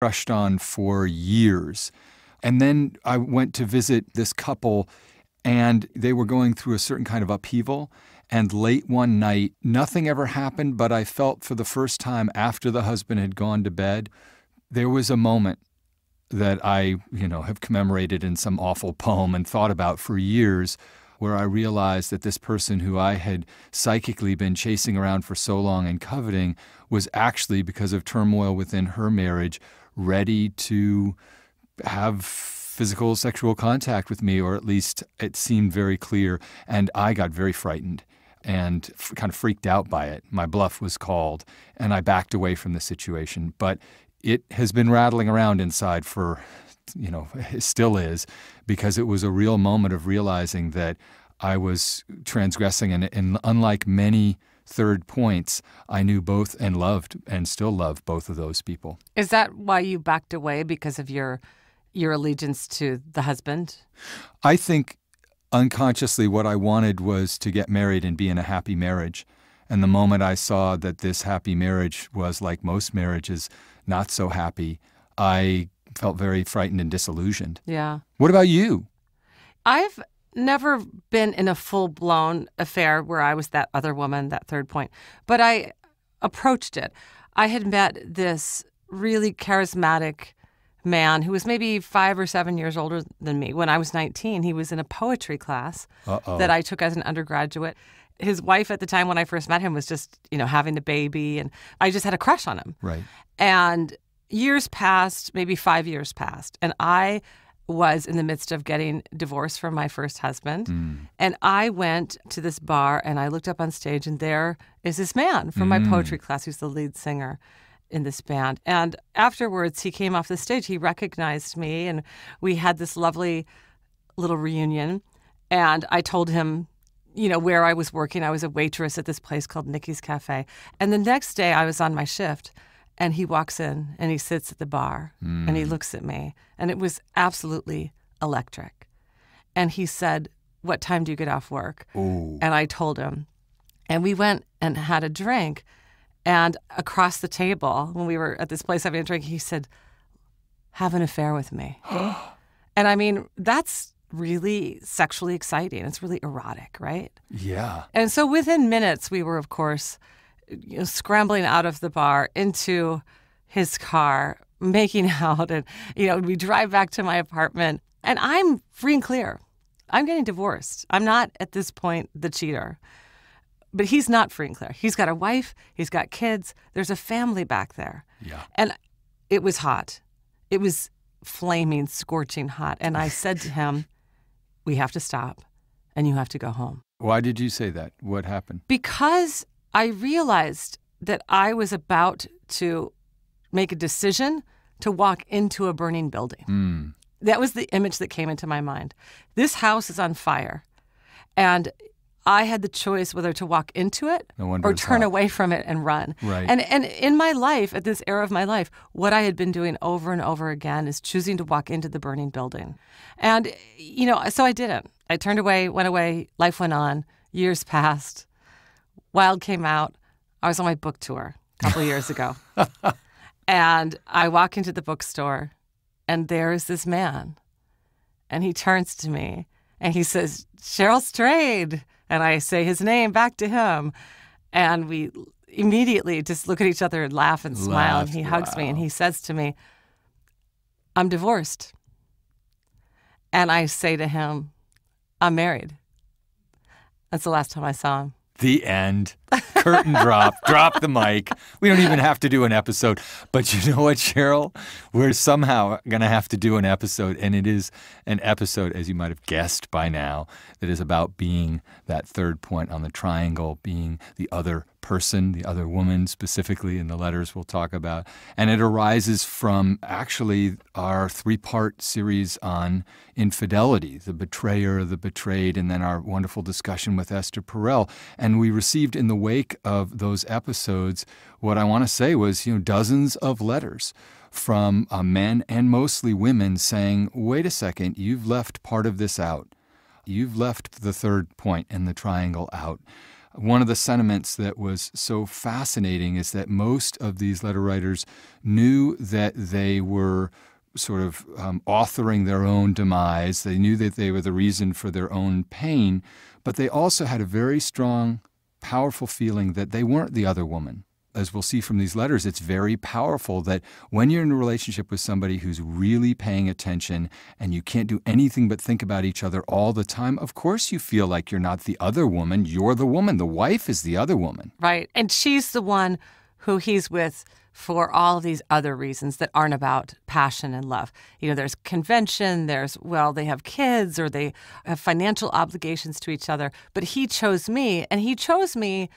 crushed on for years. And then I went to visit this couple, and they were going through a certain kind of upheaval. And late one night, nothing ever happened, but I felt for the first time after the husband had gone to bed, there was a moment that I, have commemorated in some awful poem and thought about for years, where I realized that this person who I had psychically been chasing around for so long and coveting was actually, because of turmoil within her marriage, ready to have physical sexual contact with me, or at least it seemed very clear. And I got very frightened and kind of freaked out by it. My bluff was called, and I backed away from the situation. But it has been rattling around inside for, it still is, because it was a real moment of realizing that I was transgressing. And unlike many third points, I knew both and loved and still love both of those people. Is that why you backed away, because of your allegiance to the husband? I think unconsciously what I wanted was to get married and be in a happy marriage. And the moment I saw that this happy marriage was, like most marriages, not so happy, I felt very frightened and disillusioned. Yeah. What about you? I've never been in a full-blown affair where I was that other woman, that third point, but I approached it. I had met this really charismatic man who was maybe 5 or 7 years older than me. When I was 19, he was in a poetry class that I took as an undergraduate. His wife at the time when I first met him was just, having a baby, and I just had a crush on him. Right. And years passed, maybe 5 years passed, and I was in the midst of getting divorced from my first husband. Mm. And I went to this bar, and I looked up on stage, and there is this man from my poetry class who's the lead singer in this band. And afterwards, he came off the stage. He recognized me, and we had this lovely little reunion. And I told him, where I was working. I was a waitress at this place called Nikki's Cafe. And the next day, I was on my shift, and he walks in, and he sits at the bar, and he looks at me. And it was absolutely electric. And he said, "What time do you get off work?" Ooh. And I told him. And we went and had a drink. And across the table, when we were at this place having a drink, he said, "Have an affair with me." And I mean, that's really sexually exciting. It's really erotic, right? Yeah. And so within minutes, we were, of course, scrambling out of the bar into his car, making out. And, we drive back to my apartment. And I'm free and clear. I'm getting divorced. I'm not, at this point, the cheater. But he's not free and clear. He's got a wife. He's got kids. There's a family back there. Yeah. And it was hot. It was flaming, scorching hot. And I said to him, "We have to stop, and you have to go home." Why did you say that? What happened? Because I realized that I was about to make a decision to walk into a burning building. Mm. That was the image that came into my mind. This house is on fire. And I had the choice whether to walk into it or turn away from it and run. Right. And in my life, at this era of my life, what I had been doing over and over again is choosing to walk into the burning building. And, so I didn't. I turned away, went away, life went on, years passed. Wild came out. I was on my book tour a couple of years ago. And I walk into the bookstore, and there is this man. And he turns to me, and he says, "Cheryl Strayed." And I say his name back to him. And we immediately just look at each other and laugh and smile. And he hugs me, and he says to me, "I'm divorced." And I say to him, "I'm married." That's the last time I saw him. The end. Curtain drop. Drop the mic. We don't even have to do an episode. But you know what, Cheryl? We're somehow going to have to do an episode. And it is an episode, as you might have guessed by now, that is about being that third point on the triangle, being the other person, the other woman specifically in the letters we'll talk about. And it arises from actually our three-part series on infidelity, the betrayer, the betrayed, and then our wonderful discussion with Esther Perel. And we received in the wake of those episodes, what I want to say was, dozens of letters from men and mostly women saying, "Wait a second, you've left part of this out. You've left the third point in the triangle out." One of the sentiments that was so fascinating is that most of these letter writers knew that they were sort of authoring their own demise. They knew that they were the reason for their own pain, but they also had a very strong, powerful feeling that they weren't the other woman. As we'll see from these letters, it's very powerful that when you're in a relationship with somebody who's really paying attention and you can't do anything but think about each other all the time, of course you feel like you're not the other woman. You're the woman. The wife is the other woman. Right. And she's the one who he's with for all these other reasons that aren't about passion and love. You know, there's convention, there's, well, they have kids or they have financial obligations to each other. But he chose me, and he chose me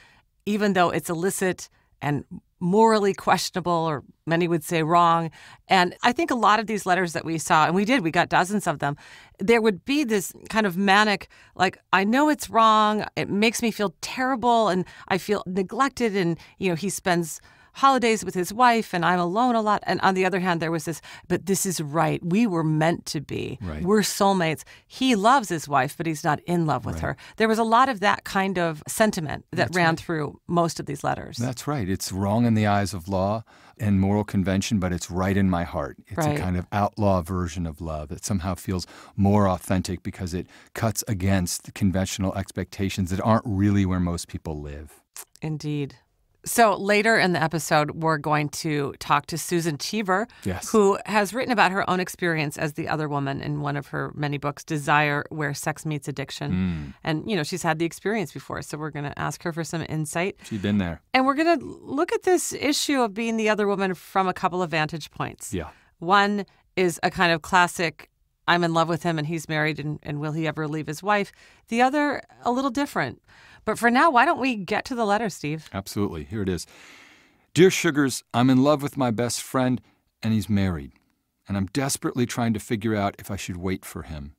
even though it's illicit and morally questionable, or many would say wrong. And I think a lot of these letters that we saw, and we got dozens of them, there would be this kind of manic, like, I know it's wrong, it makes me feel terrible, and I feel neglected, and, you know, he spends holidays with his wife, and I'm alone a lot. And on the other hand, there was this, but this is right. We were meant to be. Right. We're soulmates. He loves his wife, but he's not in love with her. There was a lot of that kind of sentiment that ran through most of these letters. That's right. It's wrong in the eyes of law and moral convention, but it's right in my heart. It's a kind of outlaw version of love that somehow feels more authentic because it cuts against the conventional expectations that aren't really where most people live. Indeed. So later in the episode, we're going to talk to Susan Cheever, who has written about her own experience as the other woman in one of her many books, Desire, Where Sex Meets Addiction. And, you know, she's had the experience before, so we're going to ask her for some insight. She's been there. And we're going to look at this issue of being the other woman from a couple of vantage points. Yeah. One is a kind of classic, I'm in love with him and he's married and will he ever leave his wife? The other, a little different. But for now, why don't we get to the letter, Steve? Absolutely. Here it is. Dear Sugars, I'm in love with my best friend, and he's married. And I'm desperately trying to figure out if I should wait for him.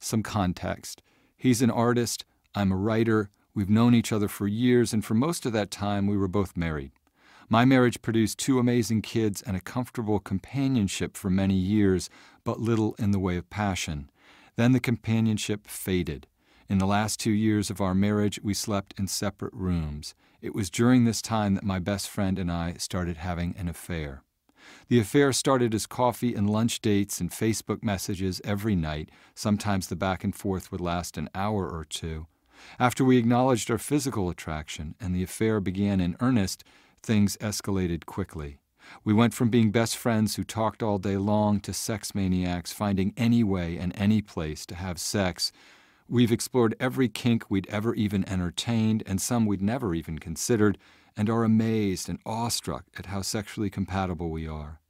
Some context. He's an artist. I'm a writer. We've known each other for years, and for most of that time, we were both married. My marriage produced two amazing kids and a comfortable companionship for many years, but little in the way of passion. Then the companionship faded. In the last 2 years of our marriage, we slept in separate rooms. It was during this time that my best friend and I started having an affair. The affair started as coffee and lunch dates and Facebook messages every night. Sometimes the back and forth would last an hour or two. After we acknowledged our physical attraction and the affair began in earnest, things escalated quickly. We went from being best friends who talked all day long to sex maniacs, finding any way and any place to have sex. We've explored every kink we'd ever even entertained, and some we'd never even considered, and are amazed and awestruck at how sexually compatible we are.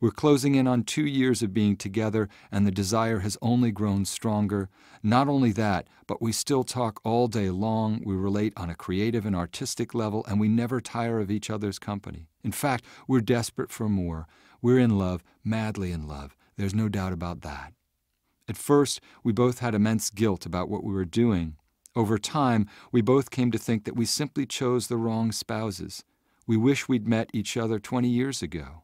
We're closing in on 2 years of being together, and the desire has only grown stronger. Not only that, but we still talk all day long, we relate on a creative and artistic level, and we never tire of each other's company. In fact, we're desperate for more. We're in love, madly in love. There's no doubt about that. At first, we both had immense guilt about what we were doing. Over time, we both came to think that we simply chose the wrong spouses. We wish we'd met each other 20 years ago.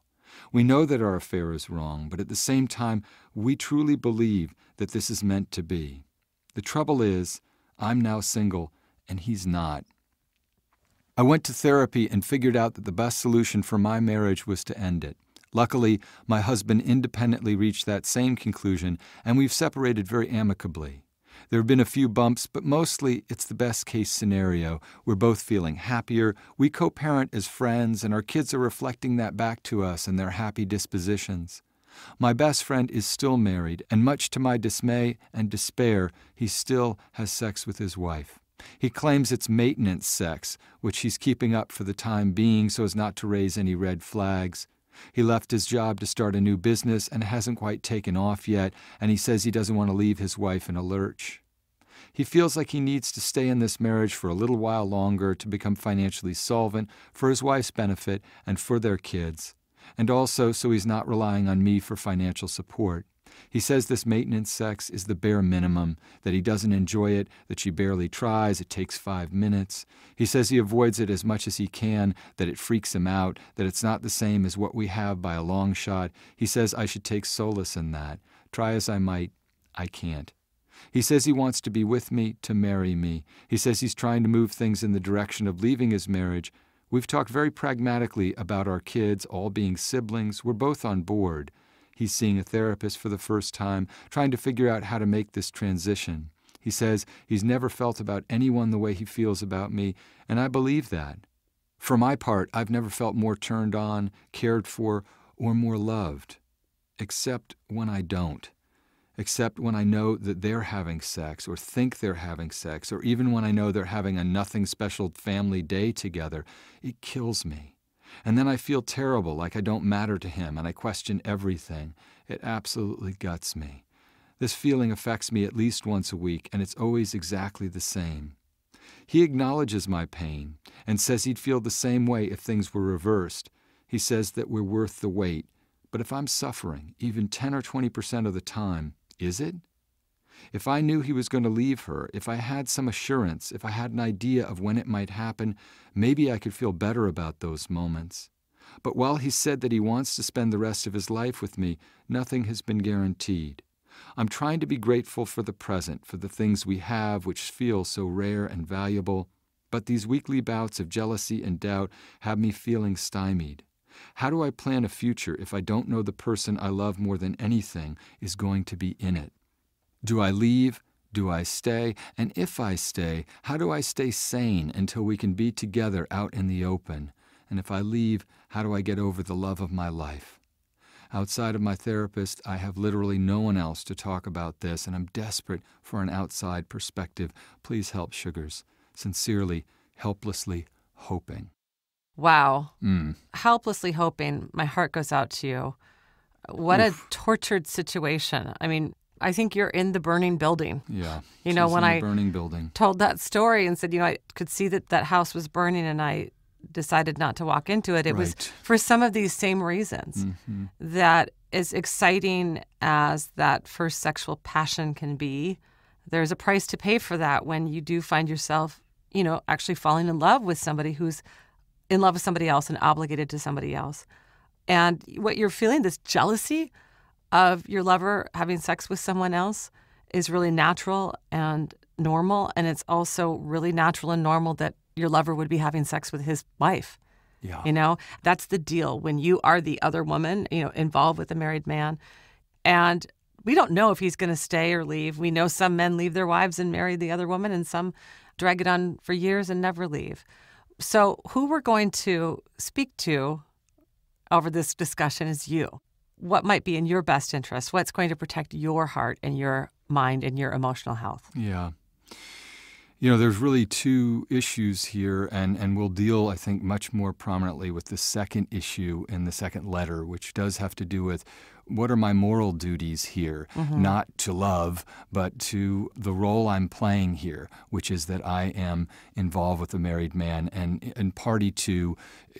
We know that our affair is wrong, but at the same time, we truly believe that this is meant to be. The trouble is, I'm now single, and he's not. I went to therapy and figured out that the best solution for my marriage was to end it. Luckily, my husband independently reached that same conclusion, and we've separated very amicably. There have been a few bumps, but mostly it's the best-case scenario. We're both feeling happier, we co-parent as friends, and our kids are reflecting that back to us in their happy dispositions. My best friend is still married, and much to my dismay and despair, he still has sex with his wife. He claims it's maintenance sex, which he's keeping up for the time being so as not to raise any red flags. He left his job to start a new business and hasn't quite taken off yet, and he says he doesn't want to leave his wife in a lurch. He feels like he needs to stay in this marriage for a little while longer to become financially solvent for his wife's benefit and for their kids, and also so he's not relying on me for financial support. He says this maintenance sex is the bare minimum, that he doesn't enjoy it, that she barely tries, it takes 5 minutes. He says he avoids it as much as he can, that it freaks him out, that it's not the same as what we have by a long shot. He says I should take solace in that. Try as I might, I can't. He says he wants to be with me, to marry me. He says he's trying to move things in the direction of leaving his marriage. We've talked very pragmatically about our kids, all being siblings. We're both on board. He's seeing a therapist for the first time, trying to figure out how to make this transition. He says he's never felt about anyone the way he feels about me, and I believe that. For my part, I've never felt more turned on, cared for, or more loved. Except when I don't. Except when I know that they're having sex, or think they're having sex, or even when I know they're having a nothing special family day together. It kills me. And then I feel terrible, like I don't matter to him, and I question everything. It absolutely guts me. This feeling affects me at least once a week, and it's always exactly the same. He acknowledges my pain and says he'd feel the same way if things were reversed. He says that we're worth the wait. But if I'm suffering, even 10 or 20% of the time, is it? If I knew he was going to leave her, if I had some assurance, if I had an idea of when it might happen, maybe I could feel better about those moments. But while he said that he wants to spend the rest of his life with me, nothing has been guaranteed. I'm trying to be grateful for the present, for the things we have, which feel so rare and valuable. But these weekly bouts of jealousy and doubt have me feeling stymied. How do I plan a future if I don't know the person I love more than anything is going to be in it? Do I leave? Do I stay? And if I stay, how do I stay sane until we can be together out in the open? And if I leave, how do I get over the love of my life? Outside of my therapist, I have literally no one else to talk about this, and I'm desperate for an outside perspective. Please help, Sugars. Sincerely, helplessly hoping. Wow. Helplessly hoping. My heart goes out to you. What Oof. A tortured situation. I mean, I think you're in the burning building. Yeah. You know, when I told that story and said, you know, I could see that that house was burning and I decided not to walk into it. It was for some of these same reasons that as exciting as that first sexual passion can be, there's a price to pay for that when you do find yourself, you know, actually falling in love with somebody who's in love with somebody else and obligated to somebody else. And what you're feeling, this jealousy of your lover having sex with someone else, is really natural and normal. And it's also really natural and normal that your lover would be having sex with his wife. Yeah. You know, that's the deal when you are the other woman, you know, involved with a married man. And we don't know if he's going to stay or leave. We know some men leave their wives and marry the other woman, and some drag it on for years and never leave. So who we're going to speak to over this discussion is you. What might be in your best interest? What's going to protect your heart and your mind and your emotional health? Yeah. You know, there's really two issues here, and we'll deal, I think, much more prominently with the second issue in the second letter, which does have to do with what are my moral duties here, not to love, but to the role I'm playing here, which is that I am involved with a married man and party to,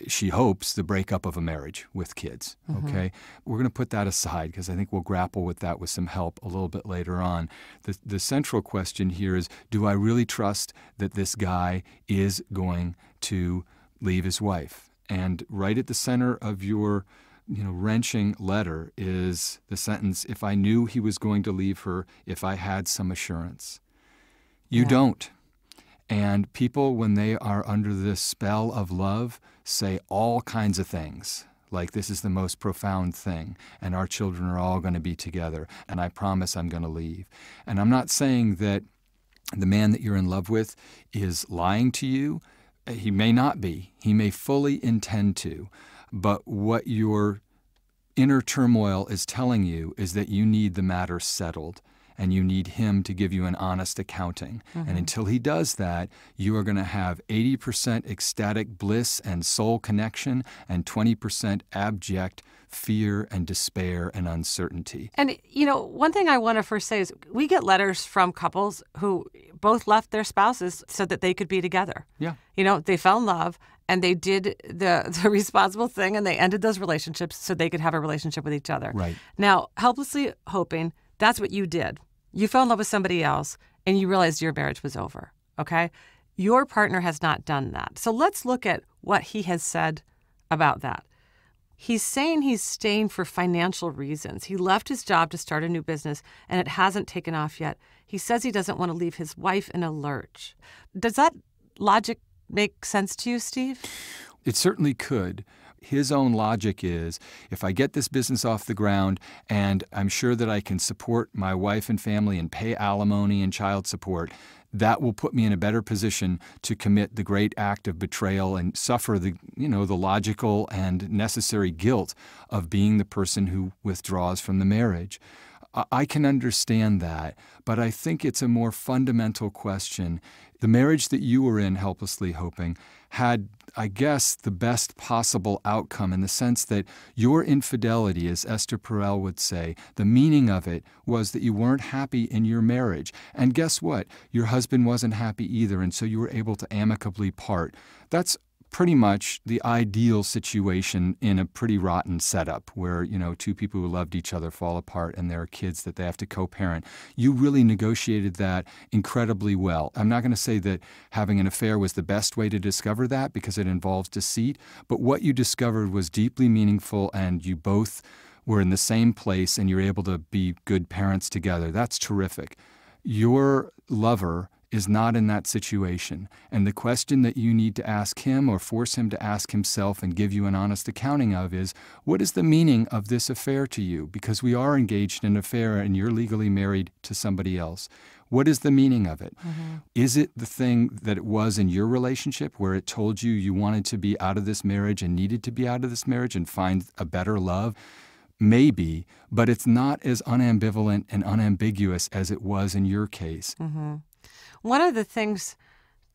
she hopes, the breakup of a marriage with kids, okay? We're going to put that aside because I think we'll grapple with that with some help a little bit later on. The central question here is, do I really trust that this guy is going to leave his wife? And right at the center of your, you know, wrenching letter is the sentence, if I knew he was going to leave her, if I had some assurance. You don't. And people, when they are under this spell of love, say all kinds of things. Like, this is the most profound thing, and our children are all going to be together, and I promise I'm going to leave. And I'm not saying that the man that you're in love with is lying to you. He may not be. He may fully intend to. But what your inner turmoil is telling you is that you need the matter settled, and you need him to give you an honest accounting. And until he does that, you are going to have 80% ecstatic bliss and soul connection and 20% abject fear and despair and uncertainty. And, you know, one thing I want to first say is we get letters from couples who both left their spouses so that they could be together. Yeah. You know, they fell in love and they did the responsible thing and they ended those relationships so they could have a relationship with each other. Right. Now, helplessly hoping, that's what you did. You fell in love with somebody else and you realized your marriage was over, okay? Your partner has not done that. So let's look at what he has said about that. He's saying he's staying for financial reasons. He left his job to start a new business, and it hasn't taken off yet. He says he doesn't want to leave his wife in a lurch. Does that logic make sense to you, Steve? It certainly could. His own logic is, if I get this business off the ground and I'm sure that I can support my wife and family and pay alimony and child support, that will put me in a better position to commit the great act of betrayal and suffer the, you know, the logical and necessary guilt of being the person who withdraws from the marriage. I can understand that, but I think it's a more fundamental question. The marriage that you were in, helplessly hoping, had, I guess, the best possible outcome in the sense that your infidelity, as Esther Perel would say, the meaning of it was that you weren't happy in your marriage. And guess what? Your husband wasn't happy either, and so you were able to amicably part. That's pretty much the ideal situation in a pretty rotten setup where, you know, two people who loved each other fall apart and there are kids that they have to co-parent. You really negotiated that incredibly well. I'm not going to say that having an affair was the best way to discover that because it involves deceit, but what you discovered was deeply meaningful and you both were in the same place and you're able to be good parents together. That's terrific. Your lover is not in that situation. And the question that you need to ask him or force him to ask himself and give you an honest accounting of is, what is the meaning of this affair to you? Because we are engaged in an affair and you're legally married to somebody else. What is the meaning of it? Mm-hmm. Is it the thing that it was in your relationship where it told you you wanted to be out of this marriage and needed to be out of this marriage and find a better love? Maybe, but it's not as unambivalent and unambiguous as it was in your case. Mm-hmm. One of the things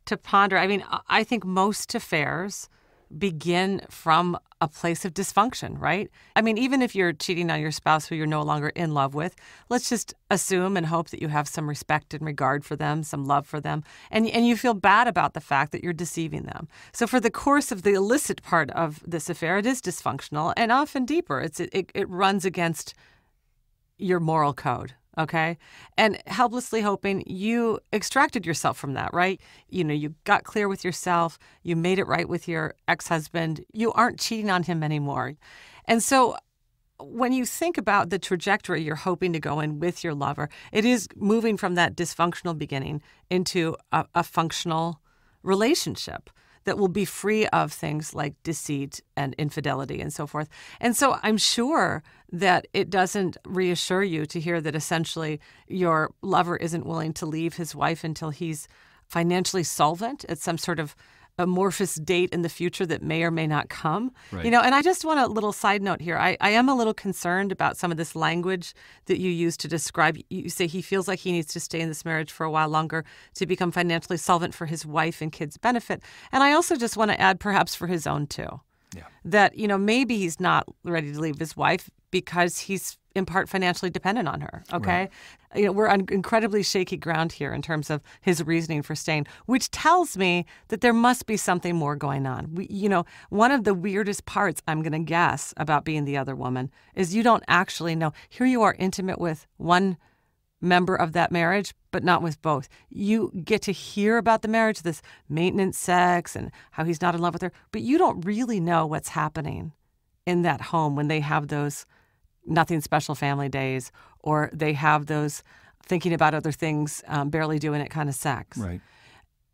to ponder, I mean, I think most affairs begin from a place of dysfunction, right? I mean, even if you're cheating on your spouse who you're no longer in love with, let's just assume and hope that you have some respect and regard for them, some love for them, and you feel bad about the fact that you're deceiving them. So for the course of the illicit part of this affair, it is dysfunctional and often deeper. It runs against your moral code. Okay. And helplessly hoping, you extracted yourself from that, right? You know, you got clear with yourself. You made it right with your ex-husband. You aren't cheating on him anymore. And so when you think about the trajectory you're hoping to go in with your lover, it is moving from that dysfunctional beginning into a functional relationship that will be free of things like deceit and infidelity and so forth. And so I'm sure that it doesn't reassure you to hear that essentially your lover isn't willing to leave his wife until he's financially solvent at some sort of amorphous date in the future that may or may not come. Right. You know, and I just want a little side note here. I am a little concerned about some of this language that you use to describe. You say he feels like he needs to stay in this marriage for a while longer to become financially solvent for his wife and kids' benefit. And I also just want to add, perhaps for his own too, yeah, that, you know, maybe he's not ready to leave his wife because he's in part financially dependent on her, okay? Right. You know, we're on incredibly shaky ground here in terms of his reasoning for staying, which tells me that there must be something more going on. You know, one of the weirdest parts, I'm going to guess, about being the other woman is you don't actually know. Here you are intimate with one member of that marriage, but not with both. You get to hear about the marriage, this maintenance sex and how he's not in love with her, but you don't really know what's happening in that home when they have those nothing special family days, or they have those thinking about other things, barely doing it kind of sex. Right.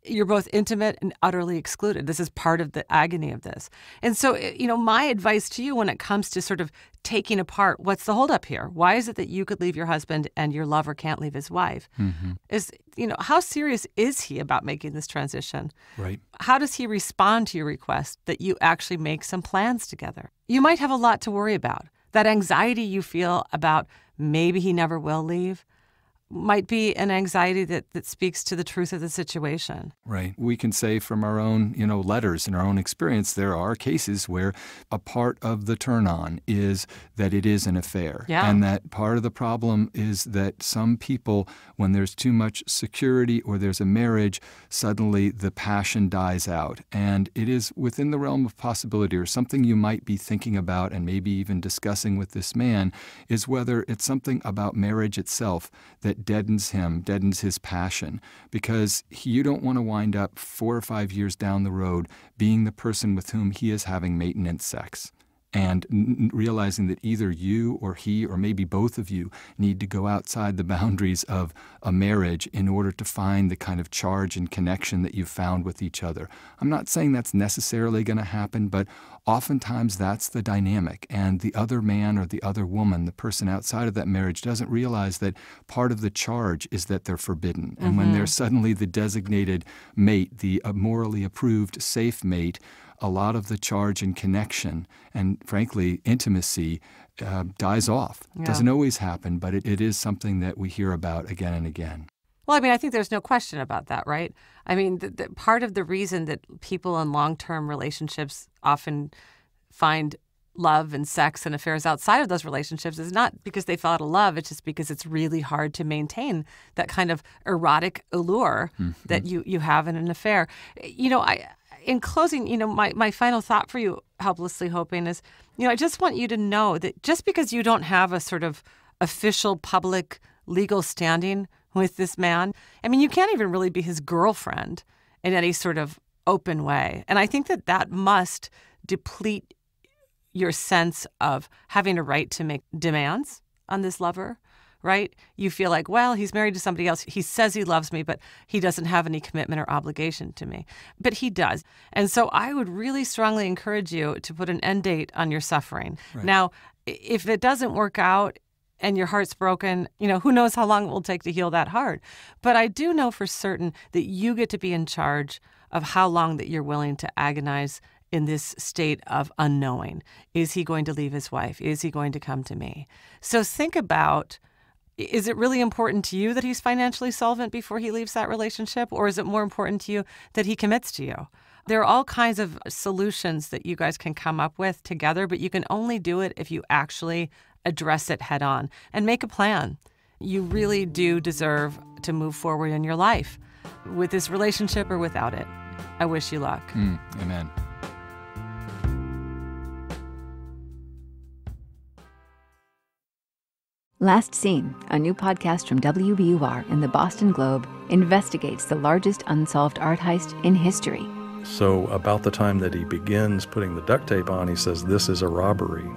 You're both intimate and utterly excluded. This is part of the agony of this. And so, you know, my advice to you when it comes to sort of taking apart what's the holdup here? Why is it that you could leave your husband and your lover can't leave his wife? Mm-hmm. Is, you know, how serious is he about making this transition? Right. How does he respond to your request that you actually make some plans together? You might have a lot to worry about. That anxiety you feel about maybe he never will leave might be an anxiety that speaks to the truth of the situation. Right. We can say from our own, you know, letters and our own experience, there are cases where a part of the turn-on is that it is an affair. Yeah. And that part of the problem is that some people, when there's too much security or there's a marriage, suddenly the passion dies out. And it is within the realm of possibility, or something you might be thinking about and maybe even discussing with this man, is whether it's something about marriage itself that deadens him, deadens his passion, because you don't want to wind up 4 or 5 years down the road being the person with whom he is having maintenance sex. and realizing that either you or he or maybe both of you need to go outside the boundaries of a marriage in order to find the kind of charge and connection that you've found with each other. I'm not saying that's necessarily going to happen, but oftentimes that's the dynamic, and the other man or the other woman, the person outside of that marriage, doesn't realize that part of the charge is that they're forbidden. And when they're suddenly the designated mate, the morally approved safe mate, a lot of the charge and connection and, frankly, intimacy dies off. Yeah. It doesn't always happen, but it is something that we hear about again and again. Well, I mean, I think there's no question about that, right? I mean, part of the reason that people in long-term relationships often find love and sex and affairs outside of those relationships is not because they fell out of love, it's just because it's really hard to maintain that kind of erotic allure that you have in an affair. You know, in closing, you know, my final thought for you, helplessly hoping, is, you know, I just want you to know that just because you don't have a sort of official public legal standing with this man, I mean, you can't even really be his girlfriend in any sort of open way. And I think that that must deplete your sense of having a right to make demands on this lover, right? You feel like, well, he's married to somebody else. He says he loves me, but he doesn't have any commitment or obligation to me. But he does. And so I would really strongly encourage you to put an end date on your suffering. Right. Now, if it doesn't work out and your heart's broken, you know, who knows how long it will take to heal that heart. But I do know for certain that you get to be in charge of how long that you're willing to agonize in this state of unknowing. Is he going to leave his wife? Is he going to come to me? So think about, is it really important to you that he's financially solvent before he leaves that relationship? Or is it more important to you that he commits to you? There are all kinds of solutions that you guys can come up with together, but you can only do it if you actually address it head on and make a plan. You really do deserve to move forward in your life with this relationship or without it. I wish you luck. Amen. Last Scene, a new podcast from WBUR and the Boston Globe, investigates the largest unsolved art heist in history. So about the time that he begins putting the duct tape on, he says, "This is a robbery."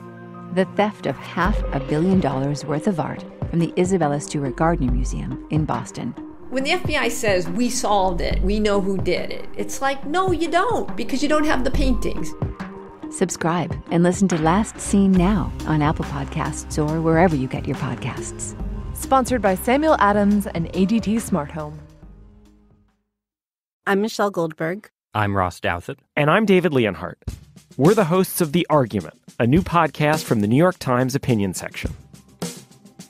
The theft of $500 million worth of art from the Isabella Stewart Gardner Museum in Boston. When the FBI says, "We solved it, we know who did it," it's like, no, you don't, because you don't have the paintings. Subscribe and listen to Last Scene now on Apple Podcasts or wherever you get your podcasts. Sponsored by Samuel Adams and ADT Smart Home. I'm Michelle Goldberg. I'm Ross Douthat. And I'm David Leonhardt. We're the hosts of The Argument, a new podcast from the New York Times opinion section.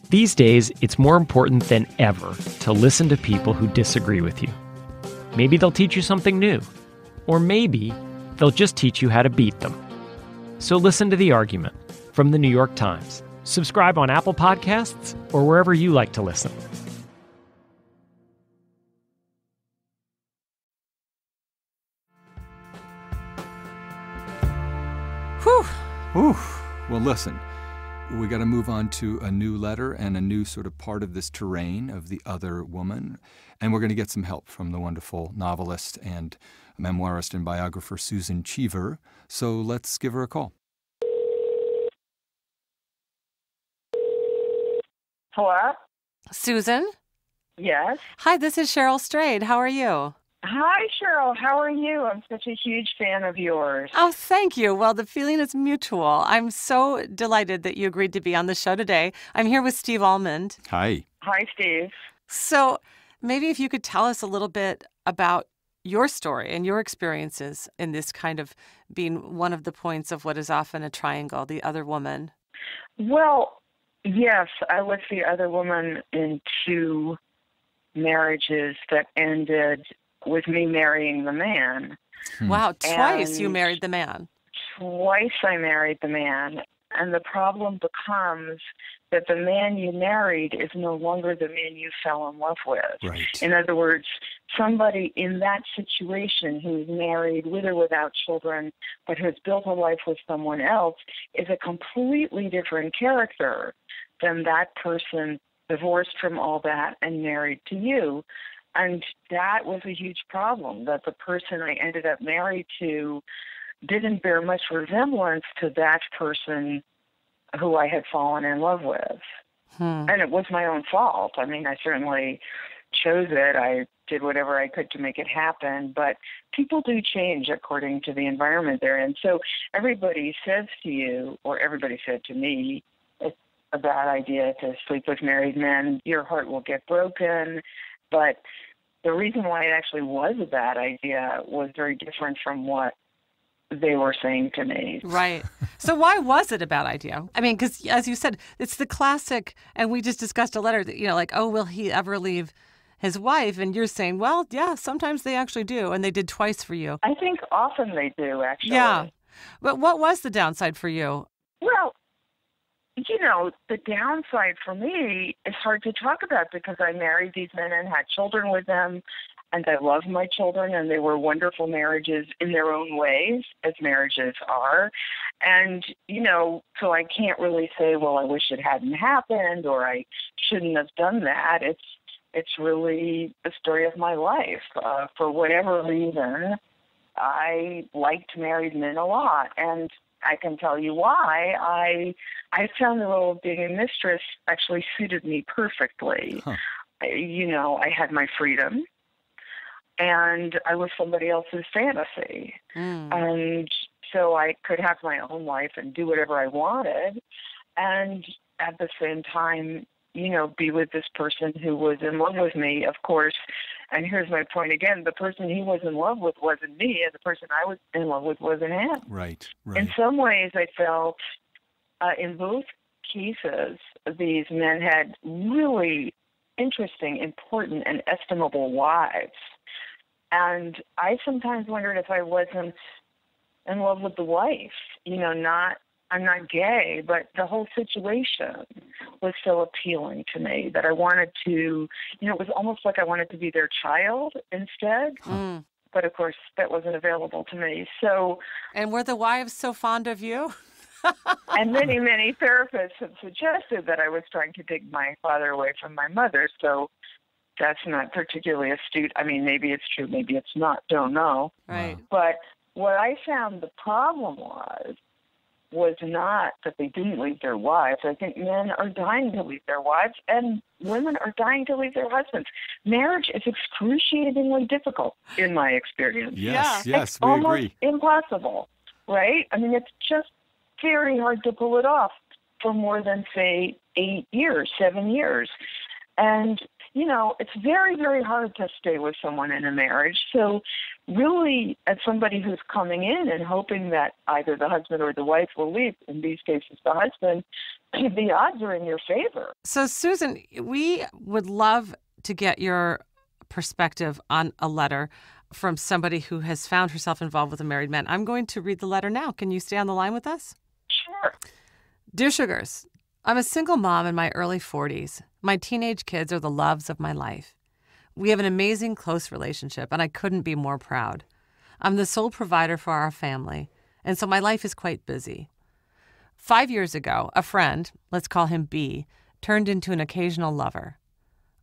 These days, it's more important than ever to listen to people who disagree with you. Maybe they'll teach you something new, or maybe they'll just teach you how to beat them. So listen to The Argument from the New York Times. Subscribe on Apple Podcasts or wherever you like to listen. Whew. Whew. Well, listen, we got to move on to a new letter and a new sort of part of this terrain of the other woman. And we're going to get some help from the wonderful novelist and memoirist and biographer Susan Cheever. So let's give her a call. Hello? Susan? Yes? Hi, this is Cheryl Strayed. How are you? Hi, Cheryl. How are you? I'm such a huge fan of yours. Oh, thank you. Well, the feeling is mutual. I'm so delighted that you agreed to be on the show today. I'm here with Steve Almond. Hi. Hi, Steve. So maybe if you could tell us a little bit about your story and your experiences in this kind of being one of the points of what is often a triangle, the other woman. Well, yes, I was the other woman in two marriages that ended with me marrying the man. Wow, twice and you married the man. Twice I married the man. And the problem becomes that the man you married is no longer the man you fell in love with. Right. In other words, somebody in that situation who's married with or without children but has built a life with someone else is a completely different character than that person divorced from all that and married to you. And that was a huge problem, that the person I ended up married to didn't bear much resemblance to that person who I had fallen in love with. And it was my own fault. I mean, I certainly chose it. I did whatever I could to make it happen. But people do change according to the environment they're in. So everybody says to you, or everybody said to me, it's a bad idea to sleep with married men. Your heart will get broken. But the reason why it actually was a bad idea was very different from what they were saying to me. Right. So why was it a bad idea? I mean, because as you said, it's the classic, and we just discussed a letter that, you know, like, oh, will he ever leave his wife? And you're saying, well, yeah, sometimes they actually do. And they did twice for you. I think often they do, actually. Yeah. But what was the downside for you? Well, you know, the downside for me is hard to talk about because I married these men and had children with them. And I love my children, and they were wonderful marriages in their own ways, as marriages are. And, you know, so I can't really say, well, I wish it hadn't happened or I shouldn't have done that. It's really the story of my life. For whatever reason, I liked married men a lot. And I can tell you why. I found the role of being a mistress actually suited me perfectly. You know, I had my freedom. And I was somebody else's fantasy. And so I could have my own life and do whatever I wanted. And at the same time, you know, be with this person who was in love with me, of course. And here's my point again. The person he was in love with wasn't me, and the person I was in love with wasn't him. Right, right. In some ways, I felt in both cases, these men had really interesting, important, and estimable wives. And I sometimes wondered if I wasn't in love with the wife, you know, not, I'm not gay, but the whole situation was so appealing to me that I wanted to, you know, it was almost like I wanted to be their child instead. But of course that wasn't available to me. So. And were the wives so fond of you? And many, many therapists have suggested that I was trying to dig my father away from my mother. So that's not particularly astute. I mean, maybe it's true, maybe it's not, don't know. Right. But what I found the problem was not that they didn't leave their wives. I think men are dying to leave their wives, and women are dying to leave their husbands. Marriage is excruciatingly difficult, in my experience. Yes, we almost agree. Impossible, right? I mean, it's just very hard to pull it off for more than, say, 8 years, 7 years. And, you know, it's very, very hard to stay with someone in a marriage. So really, as somebody who's coming in and hoping that either the husband or the wife will leave, in these cases the husband, the odds are in your favor. So, Susan, we would love to get your perspective on a letter from somebody who has found herself involved with a married man. I'm going to read the letter now. Can you stay on the line with us? Sure. Dear Sugars, I'm a single mom in my early 40s. My teenage kids are the loves of my life. We have an amazing close relationship, and I couldn't be more proud. I'm the sole provider for our family, and so my life is quite busy. 5 years ago, a friend, let's call him B, turned into an occasional lover.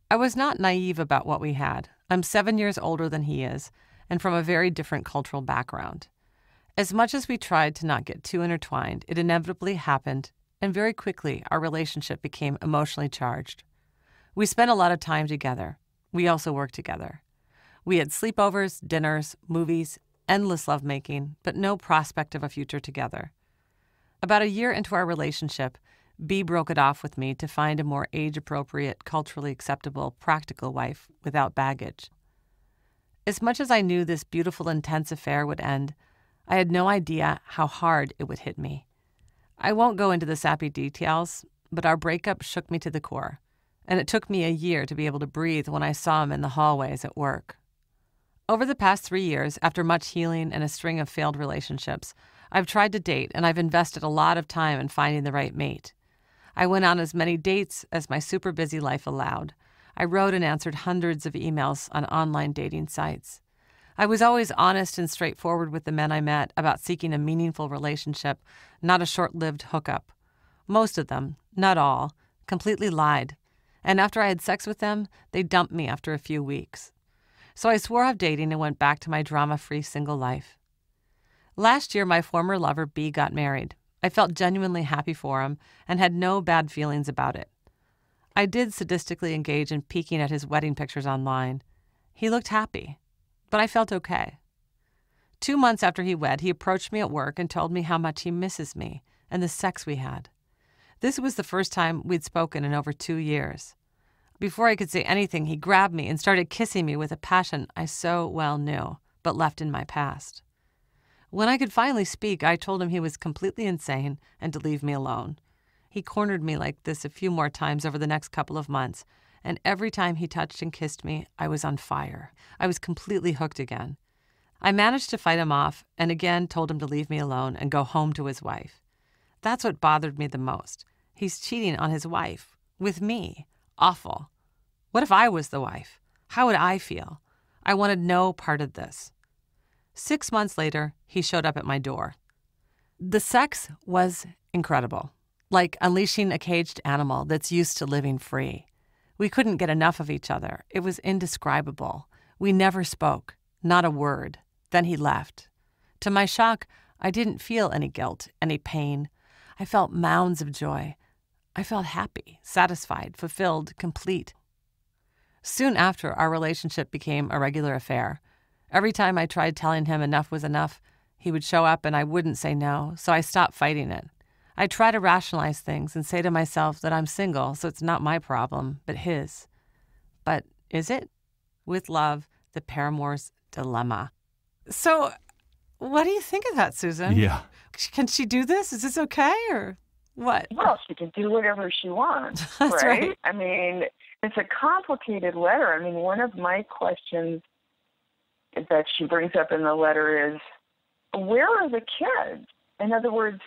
I was not naive about what we had. I'm 7 years older than he is, and from a very different cultural background. As much as we tried to not get too intertwined, it inevitably happened. And very quickly, our relationship became emotionally charged. We spent a lot of time together. We also worked together. We had sleepovers, dinners, movies, endless lovemaking, but no prospect of a future together. About a year into our relationship, B broke it off with me to find a more age-appropriate, culturally acceptable, practical wife without baggage. As much as I knew this beautiful, intense affair would end, I had no idea how hard it would hit me. I won't go into the sappy details, but our breakup shook me to the core, and it took me a year to be able to breathe when I saw him in the hallways at work. Over the past 3 years, after much healing and a string of failed relationships, I've tried to date, and I've invested a lot of time in finding the right mate. I went on as many dates as my super busy life allowed. I wrote and answered hundreds of emails on online dating sites. I was always honest and straightforward with the men I met about seeking a meaningful relationship, not a short-lived hookup. Most of them, not all, completely lied. And after I had sex with them, they dumped me after a few weeks. So I swore off dating and went back to my drama-free single life. Last year, my former lover, B, got married. I felt genuinely happy for him and had no bad feelings about it. I did sadistically engage in peeking at his wedding pictures online. He looked happy, but I felt okay. 2 months after he wed, he approached me at work and told me how much he misses me and the sex we had. This was the first time we'd spoken in over 2 years. Before I could say anything, he grabbed me and started kissing me with a passion I so well knew, but left in my past. When I could finally speak, I told him he was completely insane and to leave me alone. He cornered me like this a few more times over the next couple of months, and every time he touched and kissed me, I was on fire. I was completely hooked again. I managed to fight him off and again told him to leave me alone and go home to his wife. That's what bothered me the most. He's cheating on his wife. With me. Awful. What if I was the wife? How would I feel? I wanted no part of this. 6 months later, he showed up at my door. The sex was incredible, like unleashing a caged animal that's used to living free. We couldn't get enough of each other. It was indescribable. We never spoke, not a word. Then he left. To my shock, I didn't feel any guilt, any pain. I felt mounds of joy. I felt happy, satisfied, fulfilled, complete. Soon after, our relationship became a regular affair. Every time I tried telling him enough was enough, he would show up and I wouldn't say no, so I stopped fighting it. I try to rationalize things and say to myself that I'm single, so it's not my problem, but his. But is it? With love, the Paramour's Dilemma. So what do you think of that, Susan? Yeah. Can she do this? Is this okay or what? Well, she can do whatever she wants, That's right? I mean, it's a complicated letter. I mean, one of my questions that she brings up in the letter is, where are the kids? In other words,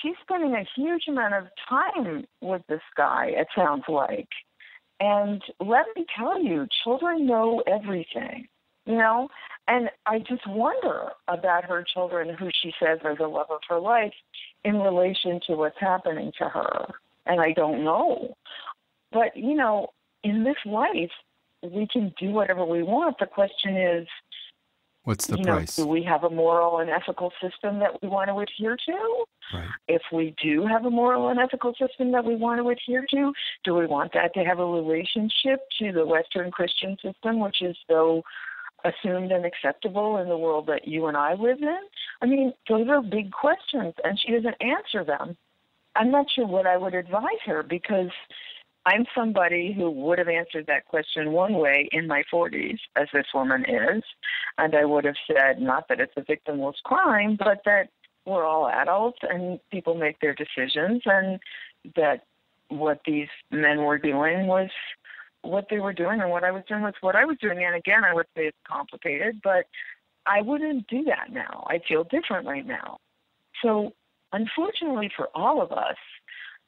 she's spending a huge amount of time with this guy, it sounds like. And let me tell you, children know everything, you know? And I just wonder about her children, who she says are the love of her life, in relation to what's happening to her. And I don't know. But, you know, in this life, we can do whatever we want. The question is, what's the price? Do we have a moral and ethical system that we want to adhere to? Right. If we do have a moral and ethical system that we want to adhere to, do we want that to have a relationship to the Western Christian system, which is so assumed and acceptable in the world that you and I live in? I mean, those are big questions, and she doesn't answer them. I'm not sure what I would advise her, because I'm somebody who would have answered that question one way in my 40s, as this woman is, and I would have said not that it's a victimless crime, but that we're all adults and people make their decisions, and that what these men were doing was what they were doing, and what I was doing was what I was doing. And again, I would say it's complicated, but I wouldn't do that now. I feel different right now. So unfortunately for all of us,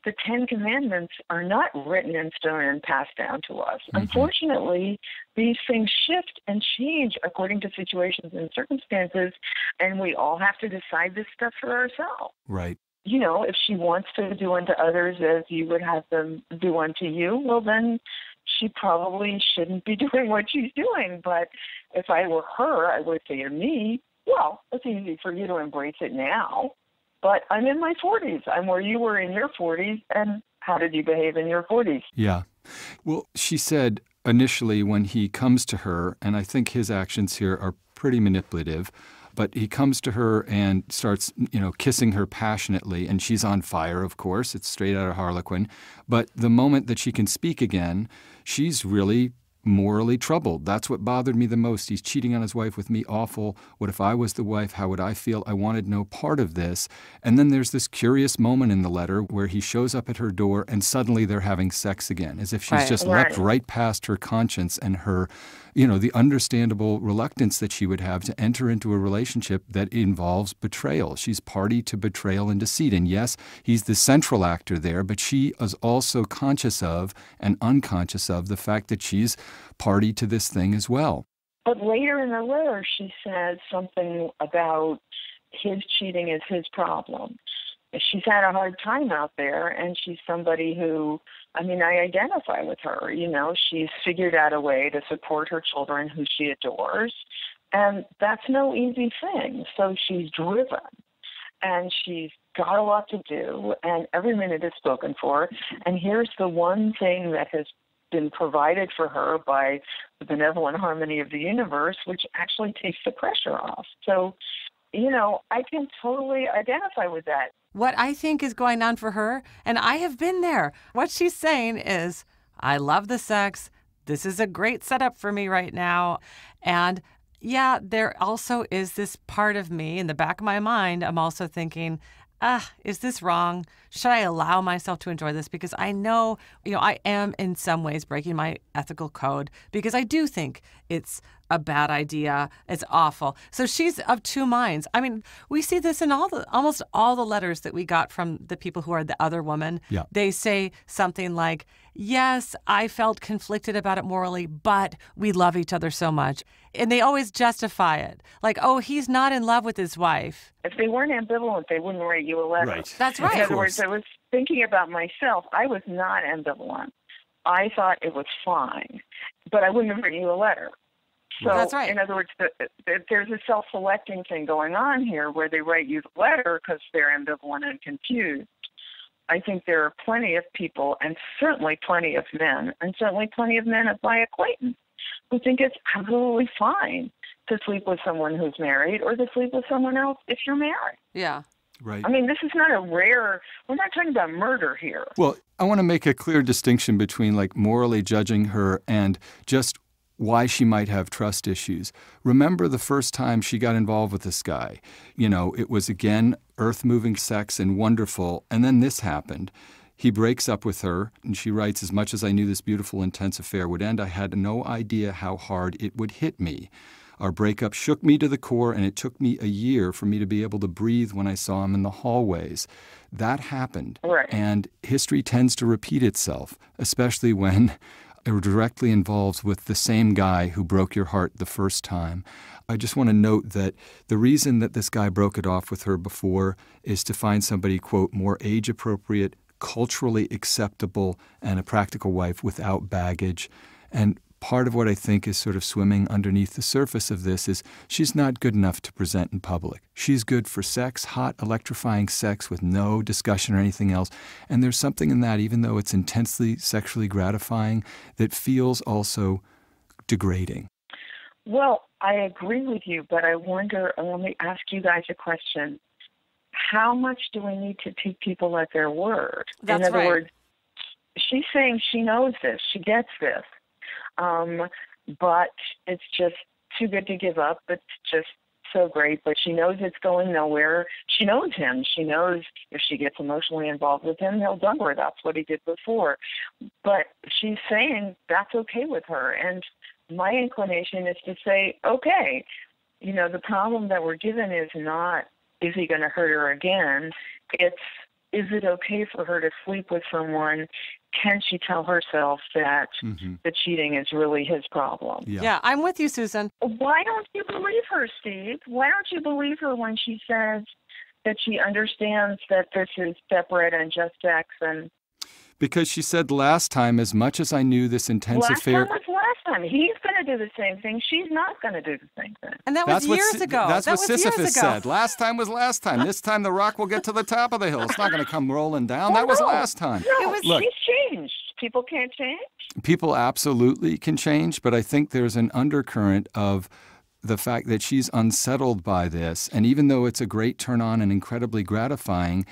the Ten Commandments are not written in stone and passed down to us. Mm-hmm. Unfortunately, these things shift and change according to situations and circumstances, and we all have to decide this stuff for ourselves. Right. You know, if she wants to do unto others as you would have them do unto you, well, then she probably shouldn't be doing what she's doing. But if I were her, I would say to me, well, it's easy for you to embrace it now. But I'm in my 40s. I'm where you were in your 40s, and how did you behave in your 40s? Yeah. Well, she said initially when he comes to her, and I think his actions here are pretty manipulative, but he comes to her and starts, you know, kissing her passionately, and she's on fire, of course. It's straight out of Harlequin. But the moment that she can speak again, she's really morally troubled. That's what bothered me the most. He's cheating on his wife with me. Awful. What if I was the wife? How would I feel? I wanted no part of this. And then there's this curious moment in the letter where he shows up at her door and suddenly they're having sex again, as if she's just leapt right past her conscience and her, you know, the understandable reluctance that she would have to enter into a relationship that involves betrayal. She's party to betrayal and deceit. And yes, he's the central actor there, but she is also conscious of and unconscious of the fact that she's party to this thing as well. But later in the letter, she says something about his cheating is his problem. She's had a hard time out there, and she's somebody who, I mean, I identify with her. You know, she's figured out a way to support her children who she adores, And that's no easy thing. So she's driven, and she's got a lot to do, and every minute is spoken for. And here's the one thing that has been provided for her by the benevolent harmony of the universe, which actually takes the pressure off. So, you know, I can totally identify with that. What I think is going on for her, and I have been there, what she's saying is, I love the sex. This is a great setup for me right now. And yeah, there also is this part of me in the back of my mind. I'm also thinking, is this wrong? Should I allow myself to enjoy this? Because I know, you know, I am in some ways breaking my ethical code because I do think it's a bad idea. It's awful. So she's of two minds. I mean, we see this in almost all the letters that we got from the people who are the other woman. Yeah. They say something like, yes, I felt conflicted about it morally, but we love each other so much. And they always justify it. Like, oh, he's not in love with his wife. If they weren't ambivalent, they wouldn't write you a letter. Right. That's right. In other words, I was thinking about myself. I was not ambivalent. I thought it was fine, but I wouldn't have written you a letter. So, that's right. In other words, there's a self-selecting thing going on here where they write you the letter because they're ambivalent and confused. I think there are plenty of people, and certainly plenty of men, and certainly plenty of men of my acquaintance, who think it's absolutely fine to sleep with someone who's married or to sleep with someone else if you're married. Yeah. Right. I mean, this is not a rare, we're not talking about murder here. Well, I want to make a clear distinction between like morally judging her and just why she might have trust issues. Remember the first time she got involved with this guy. You know, it was again earth-moving sex and wonderful, and then this happened. He breaks up with her, and she writes, as much as I knew this beautiful, intense affair would end, I had no idea how hard it would hit me. Our breakup shook me to the core, and it took me a year for me to be able to breathe when I saw him in the hallways. That happened. Right. And history tends to repeat itself, especially when you're directly involved with the same guy who broke your heart the first time. I just want to note that the reason that this guy broke it off with her before is to find somebody, quote, more age-appropriate, culturally acceptable, and a practical wife without baggage. And part of what I think is sort of swimming underneath the surface of this is she's not good enough to present in public. She's good for sex, hot, electrifying sex with no discussion or anything else. And there's something in that, even though it's intensely sexually gratifying, that feels also degrading. Well, I agree with you, but I wonder, let me ask you guys a question. How much do we need to take people at their word? That's in other words, she's saying she knows this, she gets this, but it's just too good to give up. It's just so great, but she knows it's going nowhere. She knows him. She knows if she gets emotionally involved with him, he'll dump her. That's what he did before. But she's saying that's okay with her, and my inclination is to say, okay, you know, the problem that we're given is not, is he going to hurt her again? It's, is it okay for her to sleep with someone? Can she tell herself that the cheating is really his problem? Yeah, I'm with you, Susan. Why don't you believe her, Steve? Why don't you believe her when she says that she understands that this is separate and just sex? And because she said last time, as much as I knew this intense affair. Last time. He's going to do the same thing. She's not going to do the same thing. And that was years ago. That's what Sisyphus said. Last time was last time. This time the rock will get to the top of the hill. It's not going to come rolling down. That was last time. No, she's changed. People can't change? People absolutely can change, but I think there's an undercurrent of the fact that she's unsettled by this. And even though it's a great turn-on and incredibly gratifying,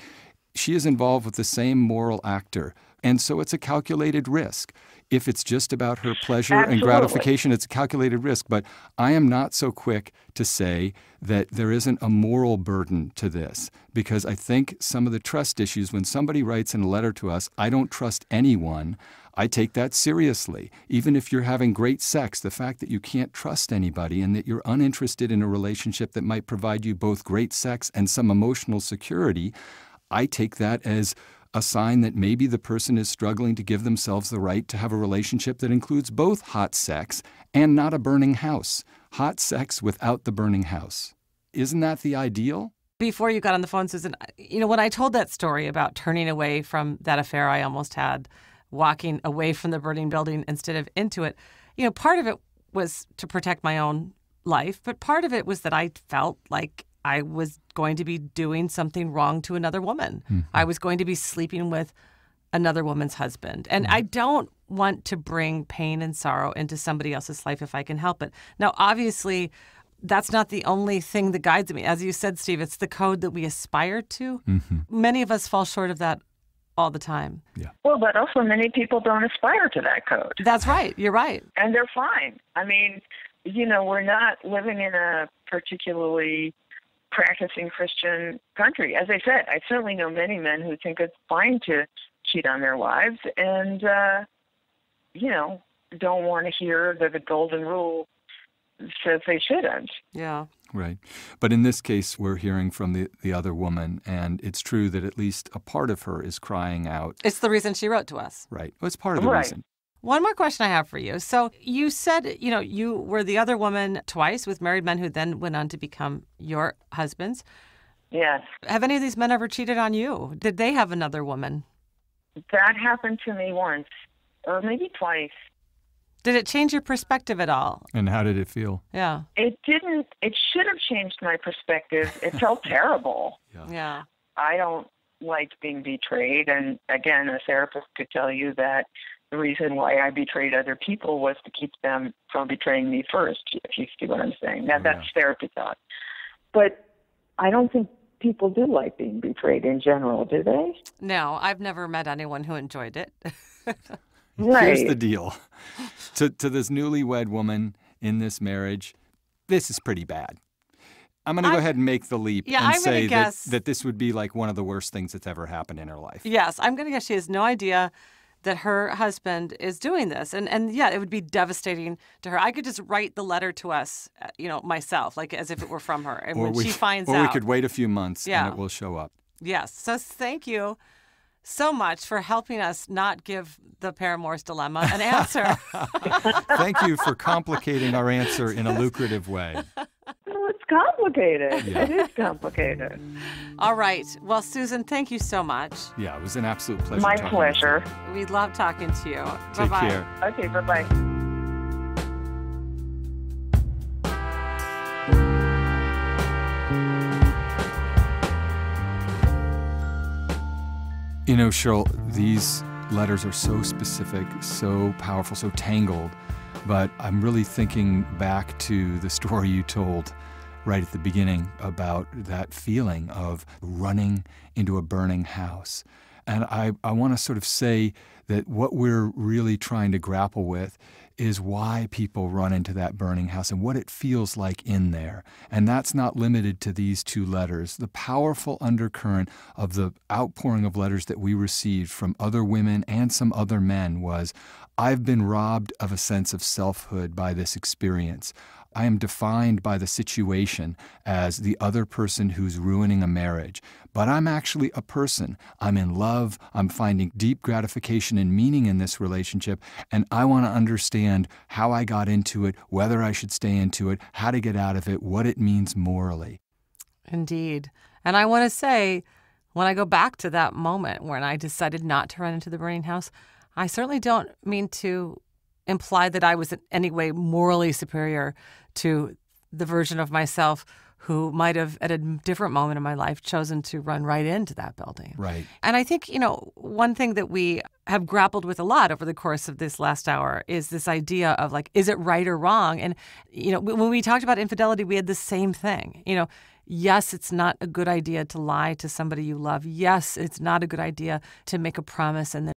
she is involved with the same moral actor. And so it's a calculated risk. If it's just about her pleasure and gratification, it's a calculated risk. But I am not so quick to say that there isn't a moral burden to this, because I think some of the trust issues, when somebody writes in a letter to us, I don't trust anyone, I take that seriously. Even if you're having great sex, the fact that you can't trust anybody and that you're uninterested in a relationship that might provide you both great sex and some emotional security, I take that as a sign that maybe the person is struggling to give themselves the right to have a relationship that includes both hot sex and not a burning house. Hot sex without the burning house. Isn't that the ideal? Before you got on the phone, Susan, you know, when I told that story about turning away from that affair I almost had, walking away from the burning building instead of into it, you know, part of it was to protect my own life, but part of it was that I felt like I was going to be doing something wrong to another woman. Mm-hmm. I was going to be sleeping with another woman's husband. And I don't want to bring pain and sorrow into somebody else's life if I can help it. Now, obviously, that's not the only thing that guides me. As you said, Steve, it's the code that we aspire to. Mm-hmm. Many of us fall short of that all the time. Yeah. Well, but also many people don't aspire to that code. That's right. You're right. And they're fine. I mean, you know, we're not living in a particularly practicing Christian country. As I said, I certainly know many men who think it's fine to cheat on their wives and, you know, don't want to hear that the golden rule says they shouldn't. Yeah. Right. But in this case, we're hearing from the other woman, and it's true that at least a part of her is crying out. It's the reason she wrote to us. Right. Well, it's part of the reason. One more question I have for you. So you said, you know, you were the other woman twice with married men who then went on to become your husbands. Yes. Have any of these men ever cheated on you? Did they have another woman? That happened to me once, or maybe twice. Did it change your perspective at all? And how did it feel? Yeah. It didn't. It should have changed my perspective. It felt terrible. Yeah. I don't like being betrayed. And again, a therapist could tell you that the reason why I betrayed other people was to keep them from betraying me first, if you see what I'm saying. Now, that's therapy talk. But I don't think people do like being betrayed in general, do they? No, I've never met anyone who enjoyed it. Right. Here's the deal. To this newlywed woman in this marriage, this is pretty bad. I'm going to go ahead and make the leap and say that this would be like one of the worst things that's ever happened in her life. Yes, I'm going to guess she has no idea that her husband is doing this. And yeah, it would be devastating to her. I could just write the letter to us, you know, myself, like as if it were from her. And when she finds out. Or we could wait a few months and it will show up. Yes. So thank you so much for helping us not give the Paramour's Dilemma an answer. Thank you for complicating our answer in a lucrative way. Well, it's complicated. Yeah. It is complicated. All right. Well, Susan, thank you so much. Yeah, it was an absolute pleasure. My pleasure. We love talking to you. Take care. Okay, bye-bye. You know, Cheryl, these letters are so specific, so powerful, so tangled, but I'm really thinking back to the story you told right at the beginning about that feeling of running into a burning house. And I want to sort of say that what we're really trying to grapple with is why people run into that burning house and what it feels like in there. And that's not limited to these two letters. The powerful undercurrent of the outpouring of letters that we received from other women and some other men was, I've been robbed of a sense of selfhood by this experience. I am defined by the situation as the other person who's ruining a marriage. But I'm actually a person. I'm in love. I'm finding deep gratification and meaning in this relationship. And I want to understand how I got into it, whether I should stay into it, how to get out of it, what it means morally. Indeed. And I want to say, when I go back to that moment when I decided not to run into the burning house, I certainly don't mean to imply that I was in any way morally superior to the version of myself who might have, at a different moment in my life, chosen to run right into that building. Right. And I think, you know, one thing that we have grappled with a lot over the course of this last hour is this idea of, like, is it right or wrong? And, you know, when we talked about infidelity, we had the same thing. You know, yes, it's not a good idea to lie to somebody you love. Yes, it's not a good idea to make a promise and then